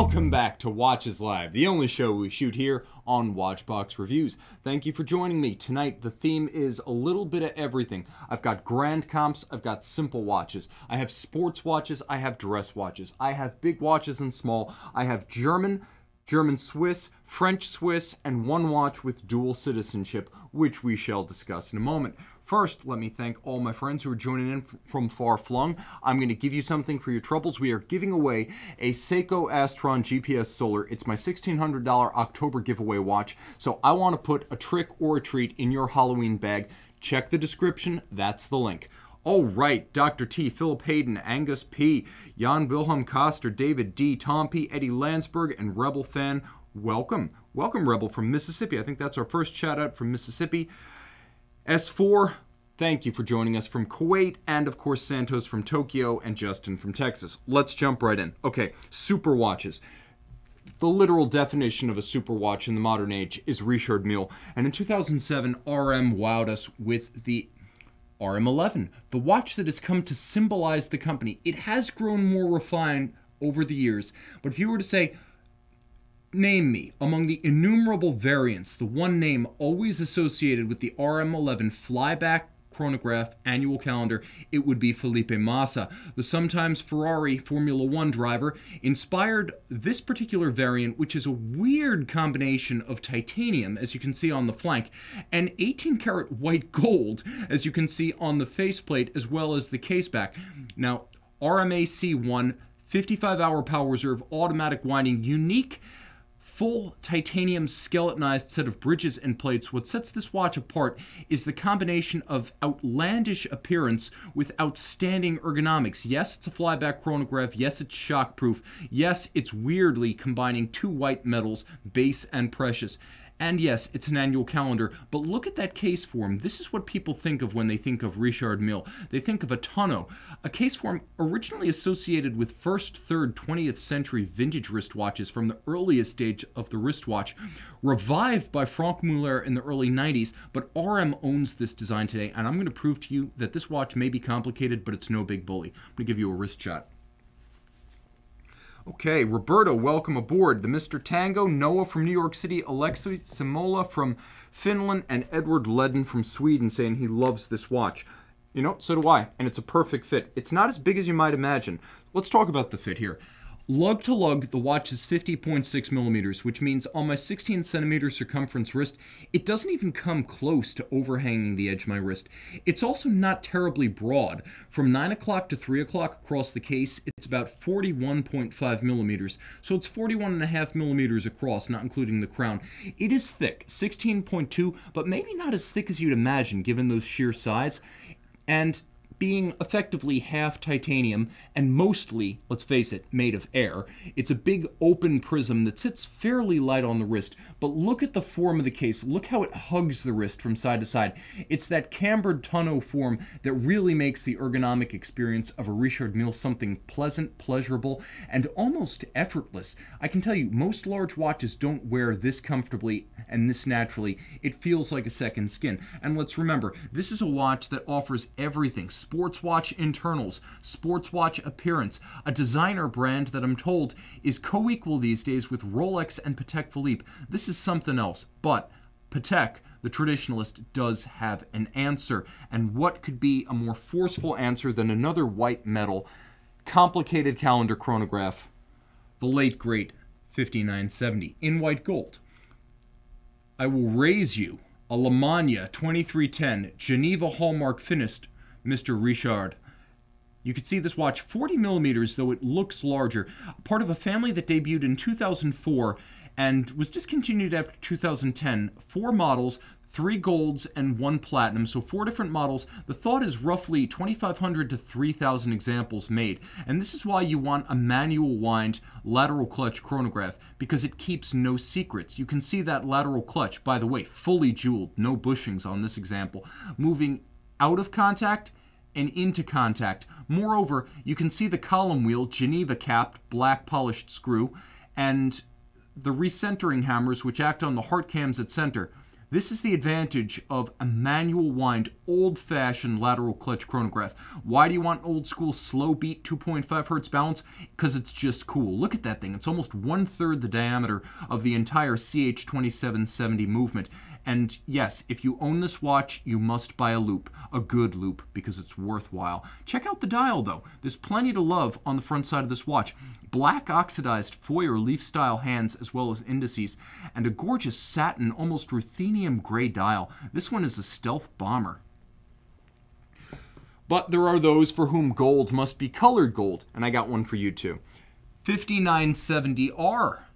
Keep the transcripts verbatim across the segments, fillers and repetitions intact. Welcome back to Watches Live, the only show we shoot here on Watchbox Reviews. Thank you for joining me. Tonight, the theme is a little bit of everything. I've got grand comps, I've got simple watches, I have sports watches, I have dress watches, I have big watches and small, I have German, German-Swiss, French-Swiss, and one watch with dual citizenship, which we shall discuss in a moment. First, let me thank all my friends who are joining in from far flung. I'm going to give you something for your troubles. We are giving away a Seiko Astron G P S Solar. It's my sixteen hundred dollar October giveaway watch. So I want to put a trick or a treat in your Halloween bag. Check the description. That's the link. All right, Doctor T, Philip Hayden, Angus P, Jan Wilhelm Koster, David D, Tom P, Eddie Landsberg, and Rebel Fan. Welcome. Welcome, Rebel, from Mississippi. I think that's our first shout out from Mississippi. S four, thank you for joining us from Kuwait, and of course Santos from Tokyo, and Justin from Texas. Let's jump right in. Okay, super watches. The literal definition of a super watch in the modern age is Richard Mille, and in two thousand seven, R M wowed us with the R M eleven, the watch that has come to symbolize the company. It has grown more refined over the years, but if you were to say, name me, among the innumerable variants, the one name always associated with the R M eleven flyback chronograph annual calendar, it would be Felipe Massa. The sometimes Ferrari Formula One driver inspired this particular variant, which is a weird combination of titanium, as you can see on the flank, and eighteen karat white gold, as you can see on the faceplate, as well as the caseback. Now, R M A C one, fifty-five hour power reserve, automatic winding, unique full titanium skeletonized set of bridges and plates. What sets this watch apart is the combination of outlandish appearance with outstanding ergonomics. Yes, it's a flyback chronograph. Yes, it's shockproof. Yes, it's weirdly combining two white metals, base and precious. And yes, it's an annual calendar, but look at that case form. This is what people think of when they think of Richard Mille. They think of a tonneau, a case form originally associated with first, third, twentieth century vintage wristwatches from the earliest stage of the wristwatch, revived by Franck Muller in the early nineties, but R M owns this design today, and I'm gonna prove to you that this watch may be complicated, but it's no big bully. I'm gonna give you a wrist shot. Okay, Roberto, welcome aboard. The Mister Tango, Noah from New York City, Alexei Simola from Finland, and Edward Ledden from Sweden saying he loves this watch. You know, so do I, and it's a perfect fit. It's not as big as you might imagine. Let's talk about the fit here. Lug to lug, the watch is fifty point six millimeters, which means on my sixteen centimeter circumference wrist, it doesn't even come close to overhanging the edge of my wrist. It's also not terribly broad. From nine o'clock to three o'clock across the case, it's about forty-one point five millimeters. So it's forty-one and a half millimeters across, not including the crown. It is thick, sixteen point two, but maybe not as thick as you'd imagine given those sheer sides. And being effectively half titanium and mostly, let's face it, made of air, it's a big open prism that sits fairly light on the wrist, but look at the form of the case. Look how it hugs the wrist from side to side. It's that cambered tonneau form that really makes the ergonomic experience of a Richard Mille something pleasant, pleasurable, and almost effortless. I can tell you, most large watches don't wear this comfortably and this naturally. It feels like a second skin. And let's remember, this is a watch that offers everything. Sports watch internals, sports watch appearance, a designer brand that I'm told is co-equal these days with Rolex and Patek Philippe. This is something else, but Patek, the traditionalist, does have an answer. And what could be a more forceful answer than another white metal, complicated calendar chronograph, the late great fifty-nine seventy in white gold? I will raise you a Lemania twenty-three ten Geneva Hallmark finished Mister Richard. You can see this watch forty millimeters, though it looks larger. Part of a family that debuted in two thousand four and was discontinued after two thousand ten. Four models, three golds and one platinum, so four different models. The thought is roughly twenty-five hundred to three thousand examples made. And this is why you want a manual wind lateral clutch chronograph, because it keeps no secrets. You can see that lateral clutch, by the way, fully jeweled, no bushings on this example, moving out of contact and into contact. Moreover, you can see the column wheel, Geneva capped, black polished screw, and the recentering hammers which act on the heart cams at center. This is the advantage of a manual wind, old-fashioned lateral clutch chronograph. Why do you want old-school slow beat two point five hertz balance? Because it's just cool. Look at that thing. It's almost one-third the diameter of the entire C H twenty-seven seventy movement. And yes, if you own this watch, you must buy a loop, a good loop, because it's worthwhile. Check out the dial, though. There's plenty to love on the front side of this watch. Black oxidized foyer leaf-style hands as well as indices, and a gorgeous satin, almost ruthenium gray dial. This one is a stealth bomber. But there are those for whom gold must be colored gold, and I got one for you too. fifty-nine seventy R.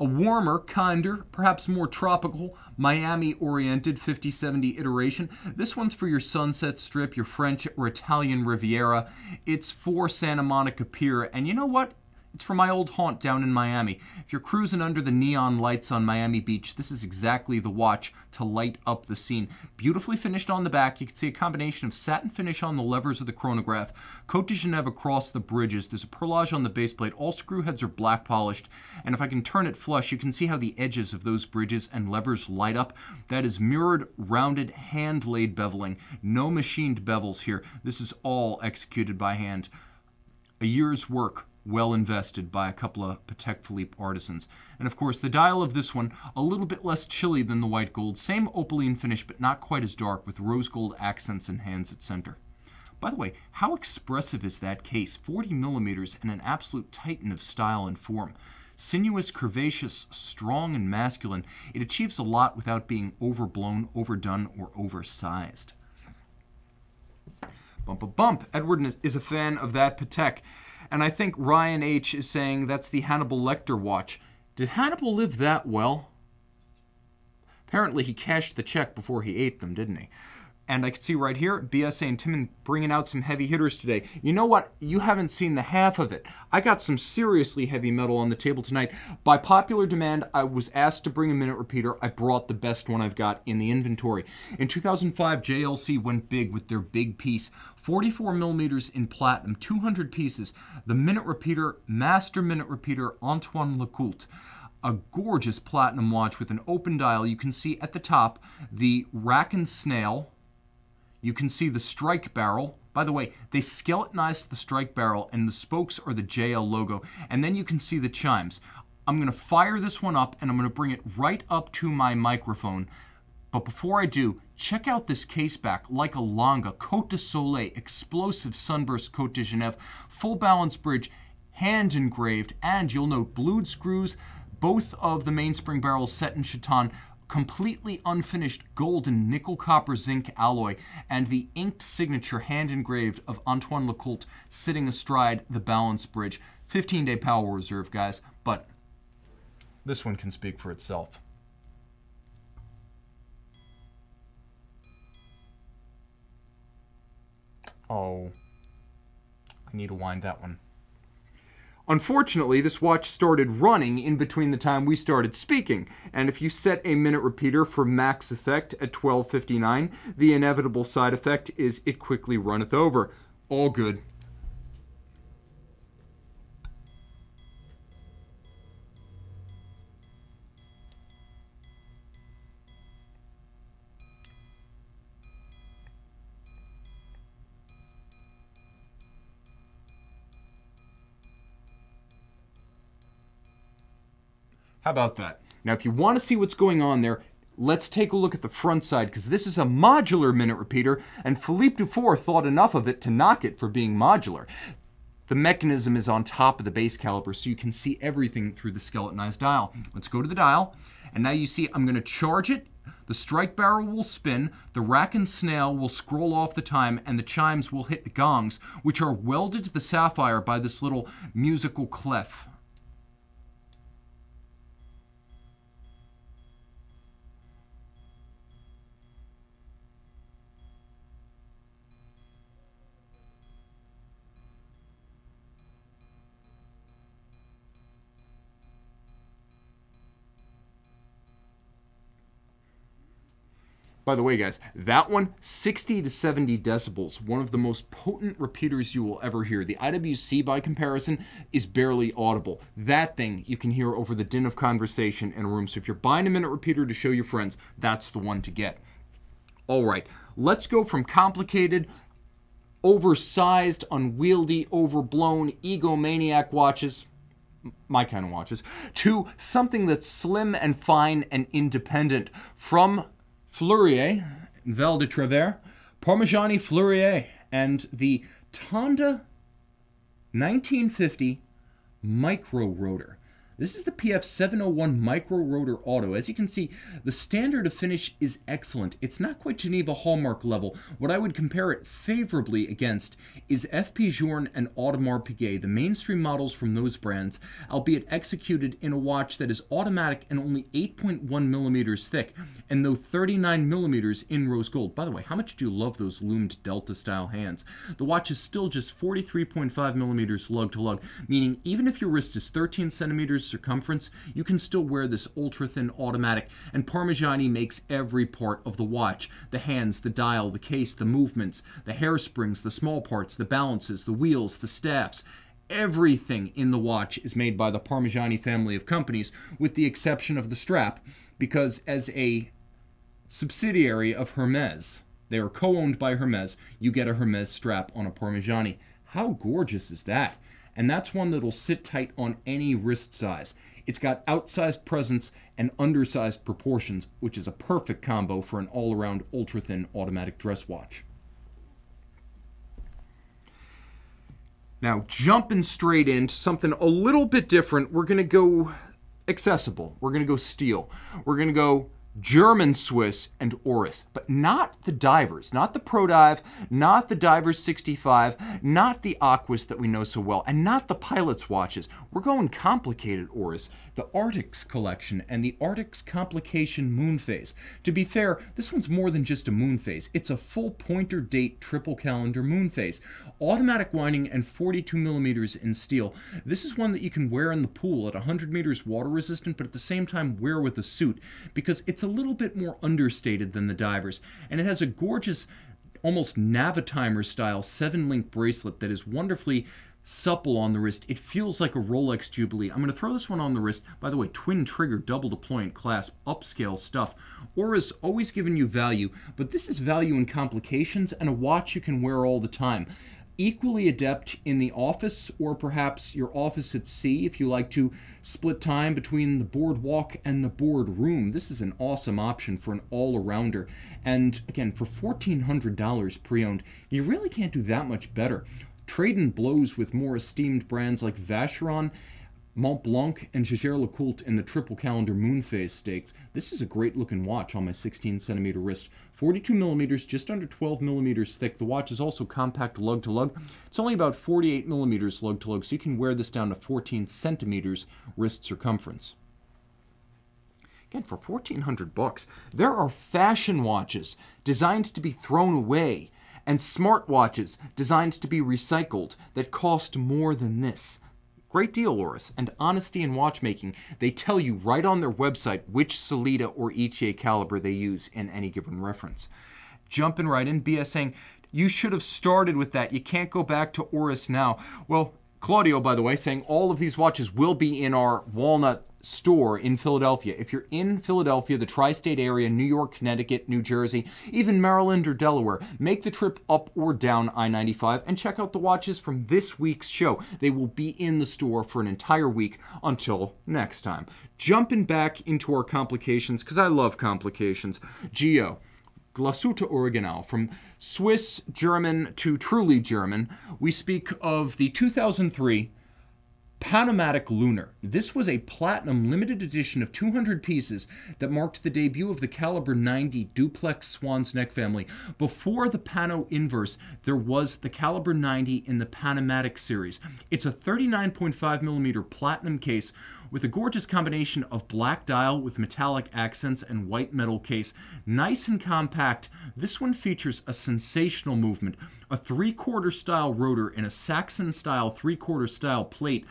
A warmer, kinder, perhaps more tropical, Miami-oriented fifty seventy iteration. This one's for your Sunset Strip, your French or Italian Riviera. It's for Santa Monica Pier, and you know what? It's for my old haunt down in Miami. If you're cruising under the neon lights on Miami Beach, this is exactly the watch to light up the scene. Beautifully finished on the back. You can see a combination of satin finish on the levers of the chronograph, Côte de Genève across the bridges. There's a perlage on the base plate. All screw heads are black polished. And if I can turn it flush, you can see how the edges of those bridges and levers light up. That is mirrored, rounded, hand-laid beveling. No machined bevels here. This is all executed by hand. A year's work well invested by a couple of Patek Philippe artisans. And of course, the dial of this one, a little bit less chilly than the white gold, same opaline finish, but not quite as dark, with rose gold accents and hands at center. By the way, how expressive is that case? forty millimeters and an absolute titan of style and form. Sinuous, curvaceous, strong, and masculine, it achieves a lot without being overblown, overdone, or oversized. Bump a bump. Edward is a fan of that Patek. And I think Ryan H. is saying that's the Hannibal Lecter watch. Did Hannibal live that well? Apparently he cashed the check before he ate them, didn't he? And I can see right here, B S A and Timon bringing out some heavy hitters today. You know what? You haven't seen the half of it. I got some seriously heavy metal on the table tonight. By popular demand, I was asked to bring a minute repeater. I brought the best one I've got in the inventory. In two thousand five, J L C went big with their big piece. forty-four millimeters in platinum, two hundred pieces. The minute repeater, master minute repeater, Antoine LeCoultre. A gorgeous platinum watch with an open dial. You can see at the top the rack and snail. You can see the strike barrel. By the way, they skeletonized the strike barrel, and the spokes are the J L logo. And then you can see the chimes. I'm going to fire this one up, and I'm going to bring it right up to my microphone. But before I do, check out this case back, like a Langa, Côte de Soleil, explosive sunburst Côte de Genève, full balance bridge, hand engraved, and you'll note blued screws, both of the mainspring barrels set in chaton, completely unfinished gold and nickel copper zinc alloy, and the inked signature hand engraved of Antoine LeCoultre sitting astride the balance bridge. fifteen day power reserve, guys, but this one can speak for itself. Oh, I need to wind that one. Unfortunately, this watch started running in between the time we started speaking, and if you set a minute repeater for max effect at twelve fifty-nine, the inevitable side effect is it quickly runneth over. All good. How about that? Now, if you want to see what's going on there, let's take a look at the front side, because this is a modular minute repeater, and Philippe Dufour thought enough of it to knock it for being modular. The mechanism is on top of the base caliber, so you can see everything through the skeletonized dial. Let's go to the dial, and now you see I'm going to charge it. The strike barrel will spin, the rack and snail will scroll off the time, and the chimes will hit the gongs, which are welded to the sapphire by this little musical clef. By the way, guys, that one, sixty to seventy decibels, one of the most potent repeaters you will ever hear. The I W C, by comparison, is barely audible. That thing you can hear over the din of conversation in a room. So if you're buying a minute repeater to show your friends, that's the one to get. All right, let's go from complicated, oversized, unwieldy, overblown, egomaniac watches, my kind of watches, to something that's slim and fine and independent. From Fleurier, Val de Travers, Parmigiani Fleurier, and the Tonda nineteen fifty Micro Rotor. This is the P F seven oh one Micro Rotor Auto. As you can see, the standard of finish is excellent. It's not quite Geneva Hallmark level. What I would compare it favorably against is F P. Journe and Audemars Piguet, the mainstream models from those brands, albeit executed in a watch that is automatic and only eight point one millimeters thick, and though thirty-nine millimeters in rose gold. By the way, how much do you love those loomed Delta-style hands? The watch is still just forty-three point five millimeters lug to lug, meaning even if your wrist is thirteen centimeters circumference, you can still wear this ultra-thin automatic, and Parmigiani makes every part of the watch. The hands, the dial, the case, the movements, the hairsprings, the small parts, the balances, the wheels, the staffs. Everything in the watch is made by the Parmigiani family of companies, with the exception of the strap, because as a subsidiary of Hermès, they are co-owned by Hermès, you get a Hermès strap on a Parmigiani. How gorgeous is that? And that's one that'll sit tight on any wrist size. It's got outsized presence and undersized proportions, which is a perfect combo for an all-around ultra-thin automatic dress watch. Now, jumping straight into something a little bit different, we're gonna go accessible, we're gonna go steel, we're gonna go German Swiss and Oris, but not the divers, not the Pro Dive, not the Divers sixty-five, not the Aquas that we know so well, and not the Pilot's watches. We're going complicated Oris, the Artix collection and the Artix Complication Moon Phase. To be fair, this one's more than just a moon phase. It's a full pointer date triple calendar moon phase. Automatic winding and forty-two millimeters in steel. This is one that you can wear in the pool at one hundred meters water resistant, but at the same time wear with a suit, because it's a little bit more understated than the divers, and it has a gorgeous, almost Navitimer style seven link bracelet that is wonderfully supple on the wrist. It feels like a Rolex Jubilee. I'm going to throw this one on the wrist. By the way, twin trigger, double deployant clasp, upscale stuff. Oris always given you value, but this is value in complications and a watch you can wear all the time. Equally adept in the office, or perhaps your office at sea if you like to split time between the boardwalk and the boardroom. This is an awesome option for an all-arounder. And again, for fourteen hundred dollars pre-owned, you really can't do that much better. Trade-in blows with more esteemed brands like Vacheron, Montblanc, and Jaeger-LeCoultre in the triple calendar moon phase stakes. This is a great looking watch on my sixteen centimeter wrist. forty-two millimeters, just under twelve millimeters thick. The watch is also compact lug to lug. It's only about forty-eight millimeters lug to lug, so you can wear this down to fourteen centimeters wrist circumference. Again, for fourteen hundred bucks, there are fashion watches designed to be thrown away and smart watches designed to be recycled that cost more than this. Great deal, Oris, and honesty in watchmaking. They tell you right on their website which Salida or E T A caliber they use in any given reference. Jumping right in, B S saying, you should have started with that. You can't go back to Oris now. Well, Claudio, by the way, saying all of these watches will be in our Walnut store in Philadelphia. If you're in Philadelphia, the tri-state area, New York, Connecticut, New Jersey, even Maryland or Delaware, make the trip up or down I ninety-five and check out the watches from this week's show. They will be in the store for an entire week until next time. Jumping back into our complications, because I love complications. Geo, Glashütte Original, from Swiss German to truly German, we speak of the two thousand three Panomatic Lunar. This was a platinum limited edition of two hundred pieces that marked the debut of the Caliber ninety duplex swan's neck family. Before the Pano Inverse, there was the Caliber ninety in the Panomatic series. It's a thirty-nine point five millimeter platinum case with a gorgeous combination of black dial with metallic accents and white metal case. Nice and compact, this one features a sensational movement. A three-quarter style rotor in a Saxon style three-quarter style plate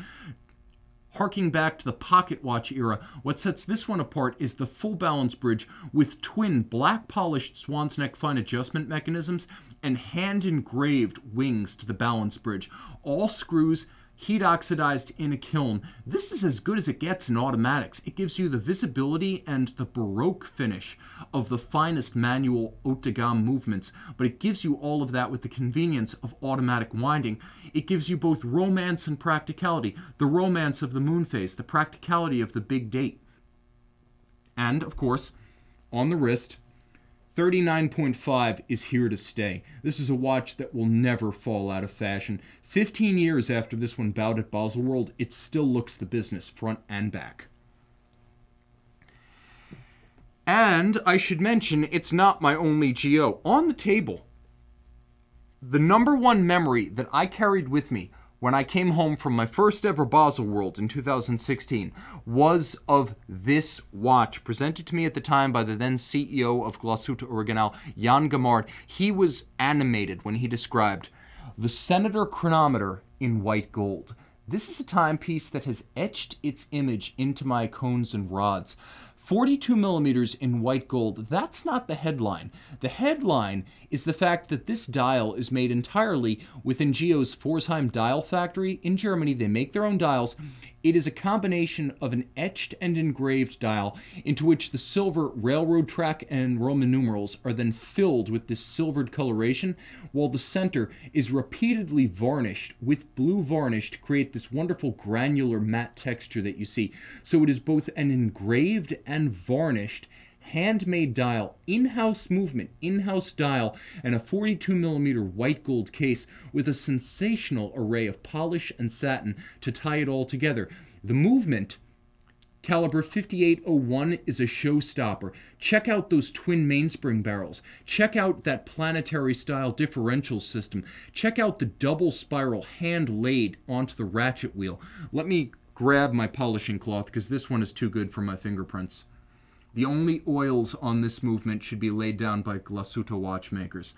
harking back to the pocket watch era, what sets this one apart is the full balance bridge with twin black polished swan's neck fine adjustment mechanisms and hand engraved wings to the balance bridge. All screws heat oxidized in a kiln. This is as good as it gets in automatics. It gives you the visibility and the baroque finish of the finest manual haut de gamme movements, but it gives you all of that with the convenience of automatic winding. It gives you both romance and practicality, the romance of the moon phase, the practicality of the big date. And, of course, on the wrist, thirty-nine point five is here to stay. This is a watch that will never fall out of fashion. fifteen years after this one bowed at Baselworld, it still looks the business, front and back. And I should mention, it's not my only G O. On the table, the number one memory that I carried with me when I came home from my first ever Baselworld in two thousand sixteen was of this watch, presented to me at the time by the then C E O of Glashütte Original, Jan Gammard. He was animated when he described the Senator chronometer in white gold. This is a timepiece that has etched its image into my cones and rods. forty-two millimeters in white gold, that's not the headline. The headline is the fact that this dial is made entirely within Geo's Forsheim dial factory in Germany. They make their own dials. It is a combination of an etched and engraved dial into which the silver railroad track and Roman numerals are then filled with this silvered coloration, while the center is repeatedly varnished with blue varnish to create this wonderful granular matte texture that you see. So it is both an engraved and varnished handmade dial, in-house movement, in-house dial, and a forty-two millimeter white gold case with a sensational array of polish and satin to tie it all together. The movement, caliber fifty-eight oh one, is a showstopper. Check out those twin mainspring barrels. Check out that planetary style differential system. Check out the double spiral hand laid onto the ratchet wheel. Let me grab my polishing cloth because this one is too good for my fingerprints. The only oils on this movement should be laid down by Glashütte watchmakers.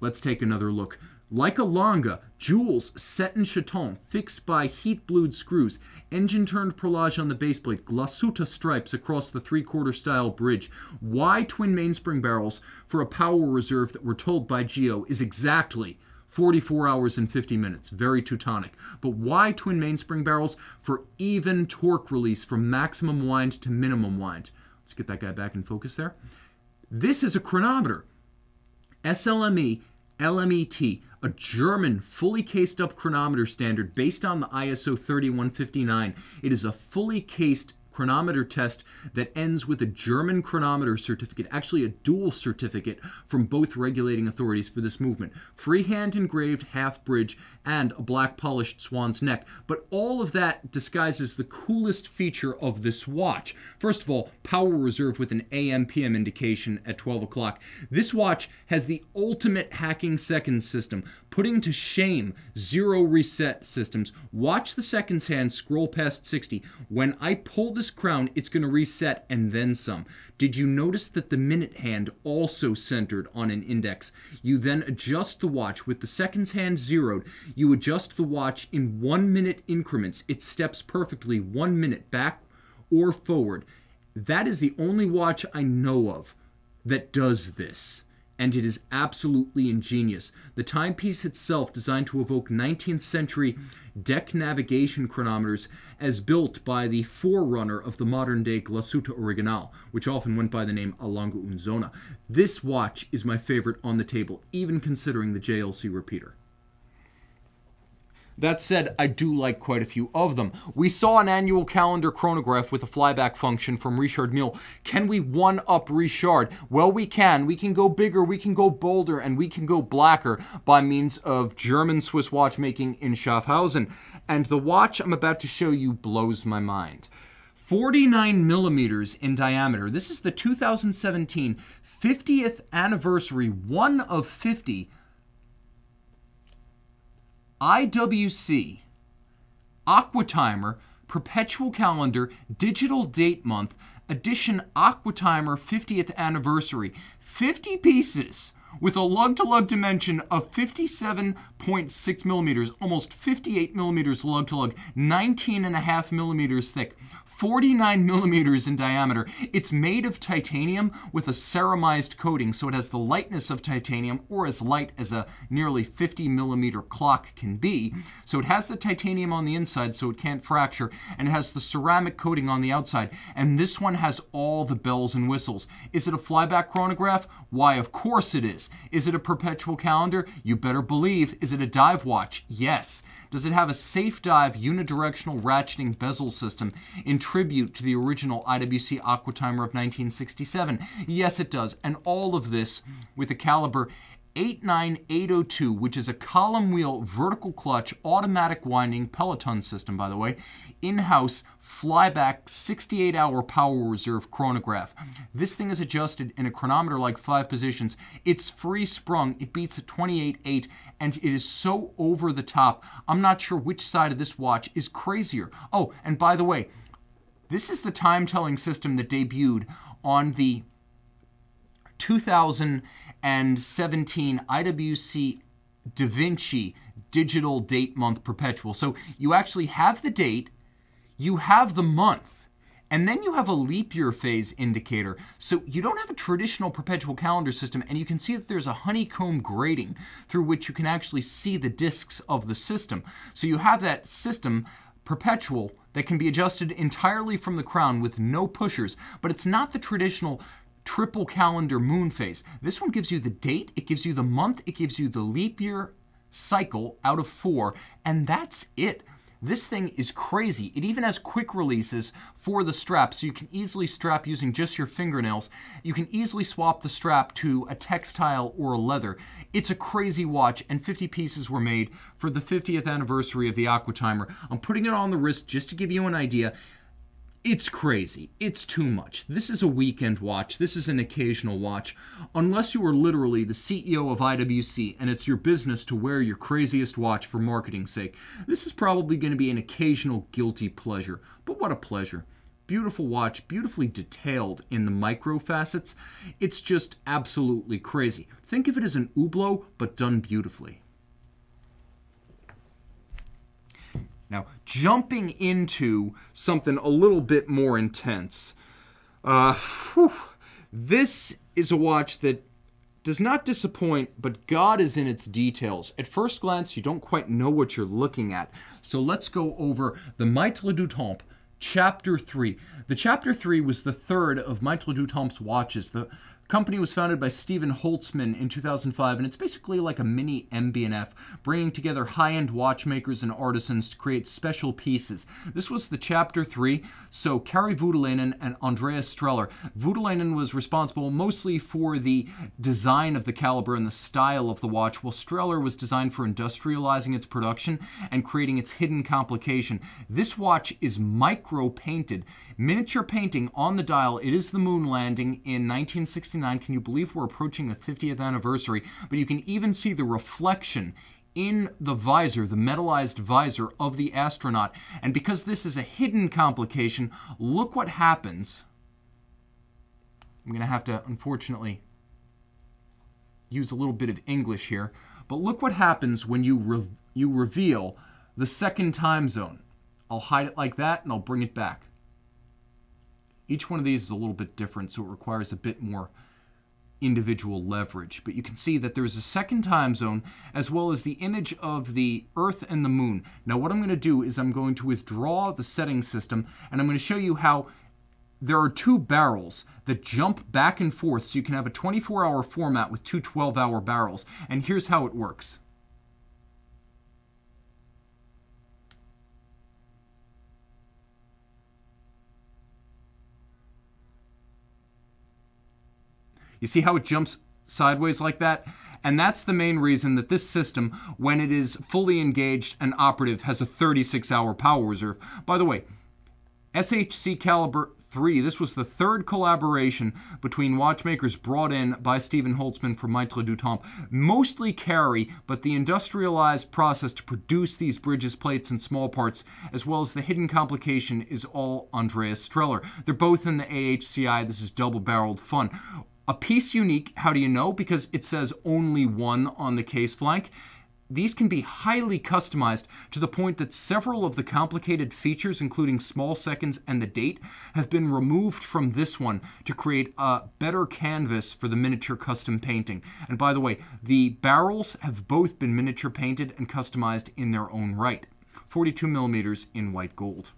Let's take another look. Like a Longa, jewels set in chaton, fixed by heat-blued screws, engine-turned perlage on the base plate, Glashütte stripes across the three-quarter style bridge. Why twin mainspring barrels for a power reserve that we're told by Geo is exactly forty-four hours and fifty minutes, very Teutonic. But why twin mainspring barrels? For even torque release from maximum wind to minimum wind. Let's get that guy back in focus there. This is a chronometer. S L M E, L M E T, a German fully cased up chronometer standard based on the I S O thirty-one fifty-nine. It is a fully cased chronometer test that ends with a German chronometer certificate, actually a dual certificate from both regulating authorities for this movement. Freehand engraved half bridge and a black polished swan's neck. But all of that disguises the coolest feature of this watch. First of all, power reserve with an A M P M indication at twelve o'clock. This watch has the ultimate hacking seconds system, putting to shame zero reset systems. Watch the seconds hand scroll past sixty. When I pull this crown, it's going to reset and then some. Did you notice that the minute hand also centered on an index? You then adjust the watch with the seconds hand zeroed. You adjust the watch in one minute increments. It steps perfectly one minute back or forward. That is the only watch I know of that does this. And it is absolutely ingenious. The timepiece itself, designed to evoke nineteenth century deck navigation chronometers as built by the forerunner of the modern-day Glashütte Original, which often went by the name Alange und Zona. This watch is my favorite on the table, even considering the J L C repeater. That said, I do like quite a few of them. We saw an annual calendar chronograph with a flyback function from Richard Mille. Can we one-up Richard? Well, we can. We can go bigger, we can go bolder, and we can go blacker by means of German-Swiss watchmaking in Schaffhausen. And the watch I'm about to show you blows my mind. forty-nine millimeters in diameter. This is the two thousand seventeen fiftieth anniversary, one of fifty, I W C, AquaTimer, Perpetual Calendar, Digital Date Month, Edition AquaTimer fiftieth Anniversary. fifty pieces with a lug-to-lug dimension of fifty-seven point six millimeters, almost fifty-eight millimeters lug-to-lug, nineteen and a half millimeters thick, forty-nine millimeters in diameter. It's made of titanium with a ceramized coating, so it has the lightness of titanium, or as light as a nearly fifty millimeter clock can be. So it has the titanium on the inside so it can't fracture, and it has the ceramic coating on the outside. And this one has all the bells and whistles. Is it a flyback chronograph? Why, of course it is. Is it a perpetual calendar? You better believe. Is it a dive watch? Yes. Does it have a safe dive unidirectional ratcheting bezel system in tribute to the original I W C AquaTimer of nineteen sixty-seven? Yes, it does. And all of this with a caliber eight nine eight oh two, which is a column wheel vertical clutch automatic winding peloton system, by the way, in-house flyback sixty-eight hour power reserve chronograph. This thing is adjusted in a chronometer like five positions. It's free sprung. It beats a twenty-eight eight, and it is so over the top. I'm not sure which side of this watch is crazier. Oh, and by the way, this is the time-telling system that debuted on the two thousand seventeen I W C Da Vinci Digital Date Month Perpetual. So you actually have the date, you have the month, and then you have a leap year phase indicator. So you don't have a traditional perpetual calendar system, and you can see that there's a honeycomb grating through which you can actually see the discs of the system. So you have that system perpetual that can be adjusted entirely from the crown with no pushers, but it's not the traditional triple calendar moon phase. This one gives you the date, it gives you the month, it gives you the leap year cycle out of four, and that's it. This thing is crazy. It even has quick releases for the strap, so you can easily strap using just your fingernails. You can easily swap the strap to a textile or a leather. It's a crazy watch, and fifty pieces were made for the fiftieth anniversary of the AquaTimer. I'm putting it on the wrist just to give you an idea. It's crazy. It's too much. This is a weekend watch. This is an occasional watch. Unless you are literally the C E O of I W C and it's your business to wear your craziest watch for marketing's sake, this is probably going to be an occasional guilty pleasure. But what a pleasure. Beautiful watch, beautifully detailed in the micro facets. It's just absolutely crazy. Think of it as an Hublot, but done beautifully. Now, jumping into something a little bit more intense, uh, whew, this is a watch that does not disappoint, but God is in its details. At first glance, you don't quite know what you're looking at. So let's go over the Maîtres du Temps Chapter three. The Chapter three was the third of Maîtres du Temps's watches. The company was founded by Stephen Holtzman in two thousand five, and it's basically like a mini M B and F, bringing together high-end watchmakers and artisans to create special pieces. This was the Chapter three, so Kari Voutilainen and Andreas Streller. Voutilainen was responsible mostly for the design of the caliber and the style of the watch, while Streller was designed for industrializing its production and creating its hidden complication. This watch is micro-painted, miniature painting on the dial. It is the moon landing in nineteen sixty-nine. Can you believe we're approaching the fiftieth anniversary? But you can even see the reflection in the visor, the metallized visor of the astronaut. And because this is a hidden complication, look what happens. I'm going to have to, unfortunately, use a little bit of English here. But look what happens when you, re you reveal the second time zone. I'll hide it like that, and I'll bring it back. Each one of these is a little bit different, so it requires a bit more individual leverage. But you can see that there is a second time zone, as well as the image of the Earth and the Moon. Now what I'm going to do is I'm going to withdraw the setting system, and I'm going to show you how there are two barrels that jump back and forth, so you can have a twenty-four hour format with two twelve hour barrels. And here's how it works. You see how it jumps sideways like that? And that's the main reason that this system, when it is fully engaged and operative, has a thirty-six hour power reserve. By the way, S H C Caliber three, this was the third collaboration between watchmakers brought in by Stephen Holtzman for Maîtres du Temps. Mostly Carry, but the industrialized process to produce these bridges, plates, and small parts, as well as the hidden complication, is all Andreas Streller. They're both in the A H C I. This is double-barreled fun. A piece unique, how do you know? Because it says only one on the case flank. These can be highly customized to the point that several of the complicated features, including small seconds and the date, have been removed from this one to create a better canvas for the miniature custom painting. And by the way, the barrels have both been miniature painted and customized in their own right. forty-two millimeters in white gold.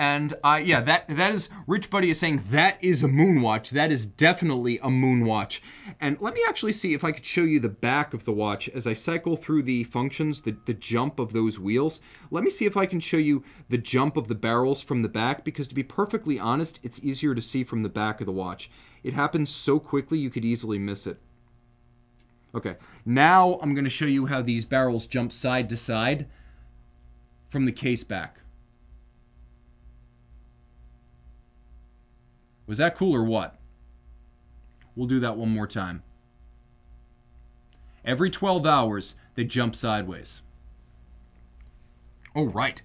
And uh, yeah, that that is, Rich Buddy is saying that is a moonwatch. That is definitely a moonwatch. And let me actually see if I could show you the back of the watch as I cycle through the functions, the, the jump of those wheels. Let me see if I can show you the jump of the barrels from the back, because to be perfectly honest, it's easier to see from the back of the watch. It happens so quickly you could easily miss it. Okay, now I'm going to show you how these barrels jump side to side from the case back. Was that cool or what? We'll do that one more time. Every twelve hours, they jump sideways. All right.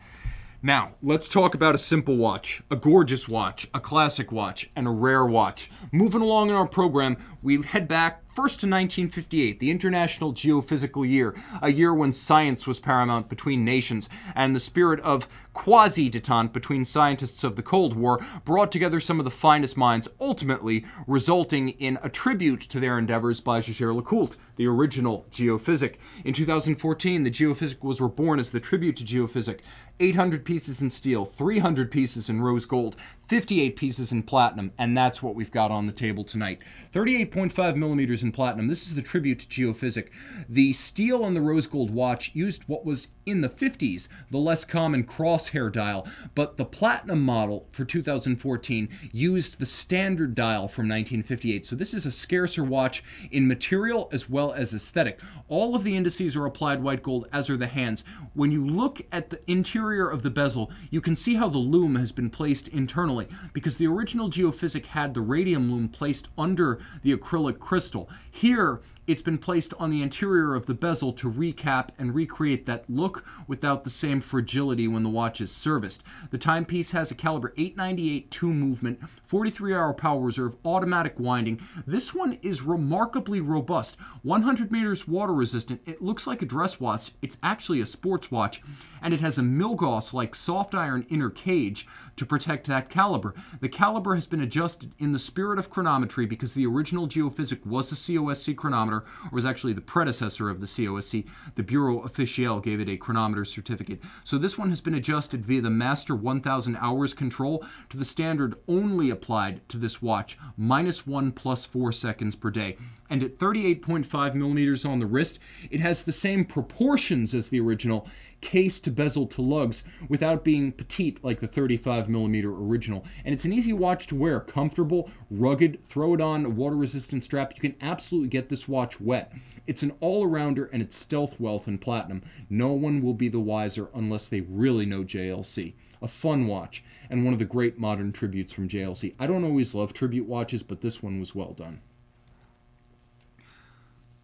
Now, let's talk about a simple watch, a gorgeous watch, a classic watch, and a rare watch. Moving along in our program, we head back first to nineteen fifty-eight, the International Geophysical Year, a year when science was paramount between nations, and the spirit of quasi-detente between scientists of the Cold War brought together some of the finest minds, ultimately resulting in a tribute to their endeavors by Jaeger-LeCoultre, the original Geophysic. In two thousand fourteen, the Geophysic was reborn as the tribute to Geophysic. eight hundred pieces in steel, three hundred pieces in rose gold, fifty-eight pieces in platinum, and that's what we've got on the table tonight. thirty-eight point five millimeters in platinum. This is the tribute to Geophysic. The steel on the rose gold watch used what was in the fifties, the less common crosshair dial, but the platinum model for two thousand fourteen used the standard dial from nineteen fifty-eight. So this is a scarcer watch in material as well as aesthetic. All of the indices are applied white gold, as are the hands. When you look at the interior of the bezel, you can see how the lume has been placed internally, because the original Geophysic had the radium lume placed under the acrylic crystal. Here, it's been placed on the interior of the bezel to recap and recreate that look without the same fragility when the watch is serviced. The timepiece has a caliber eight ninety-eight two movement, forty-three hour power reserve, automatic winding. This one is remarkably robust, one hundred meters water resistant. It looks like a dress watch. It's actually a sports watch, and it has a Milgauss-like soft iron inner cage to protect that caliber. The caliber has been adjusted in the spirit of chronometry, because the original Geophysic was a C O S C chronometer, or was actually the predecessor of the C O S C. The Bureau Officiel gave it a chronometer certificate. So this one has been adjusted via the master one thousand hours control to the standard only applied to this watch, minus one plus four seconds per day. And at thirty-eight point five millimeters on the wrist, it has the same proportions as the original, case to bezel to lugs, without being petite like the thirty-five millimeter original. And it's an easy watch to wear, comfortable, rugged, throw it on, a water-resistant strap. You can absolutely get this watch wet. It's an all-arounder, and it's stealth wealth in platinum. No one will be the wiser unless they really know J L C. A fun watch, and one of the great modern tributes from J L C. I don't always love tribute watches, but this one was well done.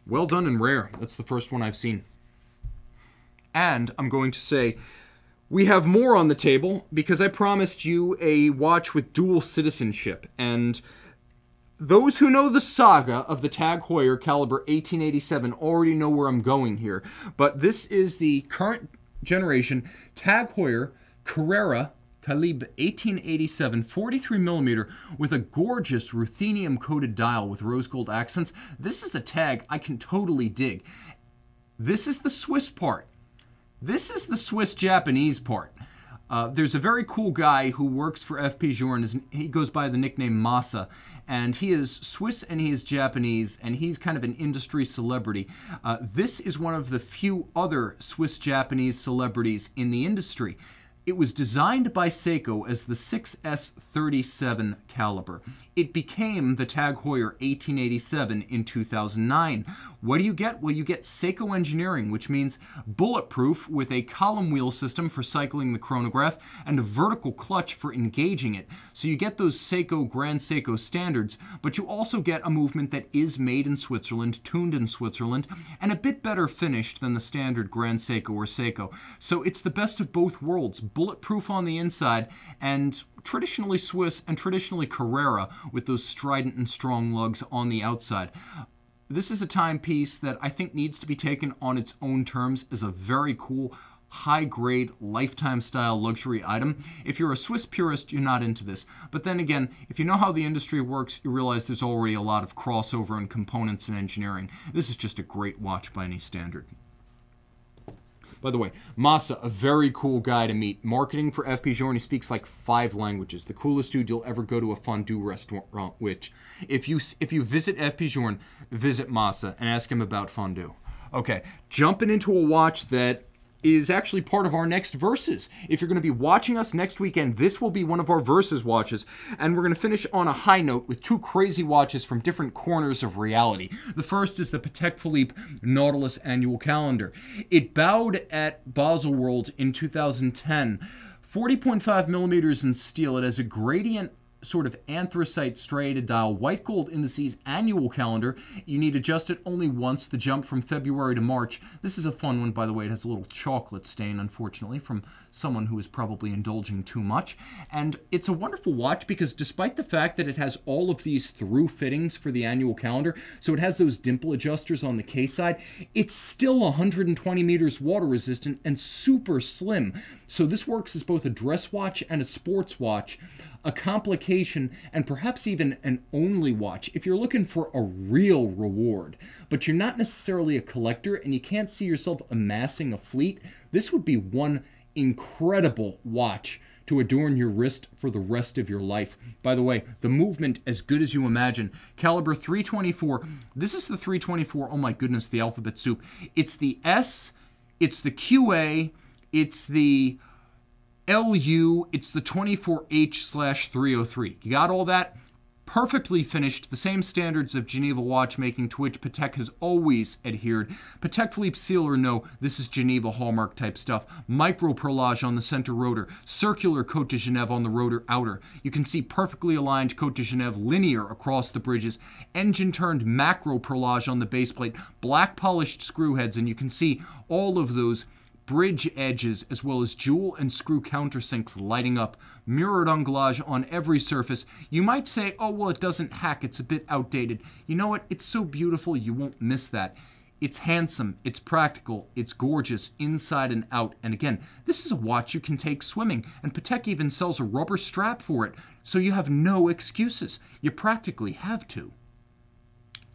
Well done and rare. That's the first one I've seen. And I'm going to say we have more on the table, because I promised you a watch with dual citizenship. And those who know the saga of the Tag Heuer caliber eighteen eighty-seven already know where I'm going here. But this is the current generation Tag Heuer Carrera Caliber eighteen eighty-seven, forty-three millimeter, with a gorgeous ruthenium-coated dial with rose gold accents. This is a tag I can totally dig. This is the Swiss part. This is the Swiss-Japanese part. Uh, there's a very cool guy who works for F P Journe. He goes by the nickname Masa, and he is Swiss and he is Japanese, and he's kind of an industry celebrity. Uh, this is one of the few other Swiss-Japanese celebrities in the industry. It was designed by Seiko as the six S thirty-seven caliber. It became the Tag Heuer eighteen eighty-seven in two thousand nine. What do you get? Well, you get Seiko engineering, which means bulletproof with a column wheel system for cycling the chronograph and a vertical clutch for engaging it. So you get those Seiko, Grand Seiko standards, but you also get a movement that is made in Switzerland, tuned in Switzerland, and a bit better finished than the standard Grand Seiko or Seiko. So it's the best of both worlds. bulletproof on the inside, and traditionally Swiss and traditionally Carrera with those strident and strong lugs on the outside. This is a timepiece that I think needs to be taken on its own terms as a very cool, high-grade, lifetime-style luxury item. If you're a Swiss purist, you're not into this. But then again, if you know how the industry works, you realize there's already a lot of crossover in components and engineering. This is just a great watch by any standard. By the way, Masa, a very cool guy to meet. Marketing for F P. Journe, he speaks like five languages. The coolest dude you'll ever go to a fondue restaurant, which, if you, if you visit F P. Journe, visit Masa and ask him about fondue. Okay, jumping into a watch that is actually part of our next Versus. If you're going to be watching us next weekend, this will be one of our Versus watches, and we're going to finish on a high note with two crazy watches from different corners of reality. The first is the Patek Philippe Nautilus Annual Calendar. It bowed at Baselworld in two thousand ten. forty point five millimeters in steel, it has a gradient sort of anthracite striated dial, white gold indices, annual calendar. You need to adjust it only once, the jump from February to March. This is a fun one, by the way. It has a little chocolate stain, unfortunately, from someone who is probably indulging too much. And it's a wonderful watch because despite the fact that it has all of these through fittings for the annual calendar, so it has those dimple adjusters on the case side, it's still one hundred twenty meters water resistant and super slim. So this works as both a dress watch and a sports watch, a complication, and perhaps even an only watch if you're looking for a real reward. But you're not necessarily a collector and you can't see yourself amassing a fleet. This would be one incredible watch to adorn your wrist for the rest of your life. By the way, the movement as good as you imagine. Caliber three twenty-four. This is the three twenty-four. Oh my goodness, the alphabet soup. It's the S, it's the Q A, it's the L U, it's the twenty-four H slash three oh three. You got all that? Perfectly finished, the same standards of Geneva watchmaking to which Patek has always adhered. Patek Philippe seal or no, this is Geneva Hallmark type stuff. Micro perlage on the center rotor, circular Côte de Genève on the rotor outer. You can see perfectly aligned Côte de Genève linear across the bridges, engine turned macro perlage on the base plate, black polished screw heads, and you can see all of those bridge edges as well as jewel and screw countersinks lighting up, mirrored anglage on every surface. You might say, oh, well, it doesn't hack, it's a bit outdated. You know what? It's so beautiful, you won't miss that. It's handsome, it's practical, it's gorgeous inside and out. And again, this is a watch you can take swimming, and Patek even sells a rubber strap for it, so you have no excuses. You practically have to.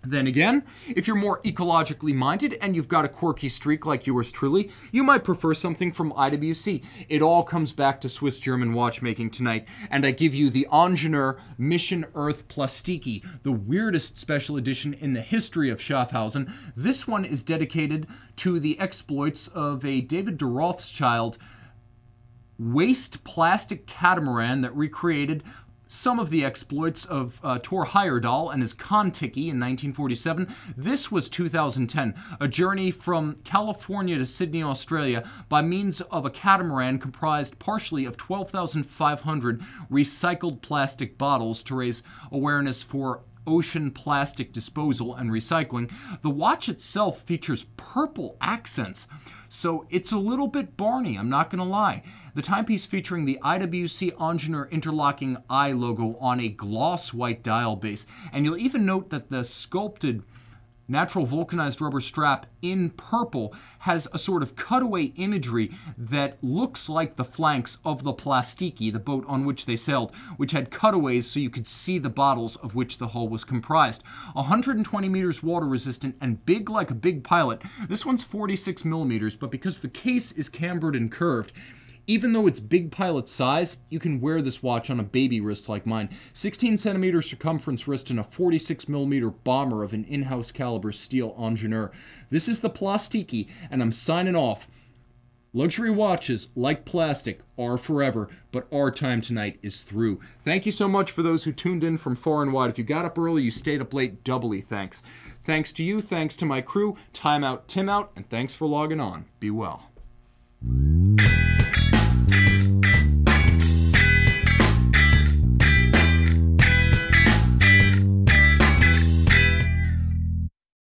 Then again, if you're more ecologically minded and you've got a quirky streak like yours truly, you might prefer something from I W C. It all comes back to Swiss-German watchmaking tonight, and I give you the Ingenieur Mission Earth Plastiki, the weirdest special edition in the history of Schaffhausen. This one is dedicated to the exploits of a David de Rothschild waste plastic catamaran that recreated some of the exploits of uh, Thor Heyerdahl and his Kon-Tiki in nineteen forty-seven. This was two thousand ten, a journey from California to Sydney, Australia, by means of a catamaran comprised partially of twelve thousand five hundred recycled plastic bottles to raise awareness for ocean plastic disposal and recycling. The watch itself features purple accents, so it's a little bit Barney, I'm not going to lie. The timepiece featuring the I W C Ingenieur Interlocking Eye logo on a gloss white dial base, and you'll even note that the sculpted natural vulcanized rubber strap in purple has a sort of cutaway imagery that looks like the flanks of the Plastiki, the boat on which they sailed, which had cutaways so you could see the bottles of which the hull was comprised. one hundred twenty meters water resistant and big like a big pilot. This one's forty-six millimeters, but because the case is cambered and curved, even though it's big pilot size, you can wear this watch on a baby wrist like mine. sixteen centimeter circumference wrist and a forty-six millimeter bomber of an in-house caliber steel Ingenieur. This is the Plastiki, and I'm signing off. Luxury watches, like plastic, are forever, but our time tonight is through. Thank you so much for those who tuned in from far and wide. If you got up early, you stayed up late, doubly thanks. Thanks to you, thanks to my crew. Time out, Tim out, and thanks for logging on. Be well.